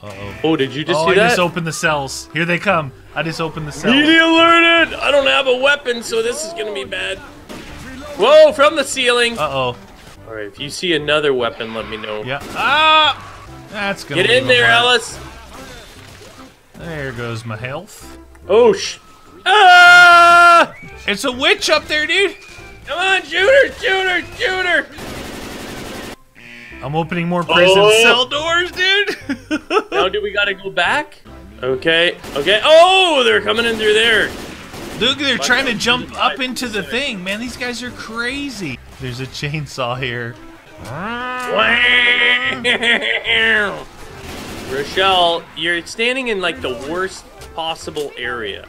Uh-oh. Oh, did you just see that? I just opened the cells. Here they come. I just opened the cells. Media alerted! I don't have a weapon, so this is gonna be bad. Whoa, from the ceiling! Uh-oh. Alright, if you see another weapon, let me know. Yeah. Ah! That's gonna get in there, Alice! There goes my health. Oh, sh... Ah! It's a witch up there, dude! Come on, shoot her! Shoot her! Shoot her! I'm opening more prison cell doors, dude! Now do we gotta go back? Okay, okay. Oh, they're coming in through there. Look, they're trying to jump up into the thing. Man, these guys are crazy. There's a chainsaw here. Rochelle, you're standing in like the worst possible area.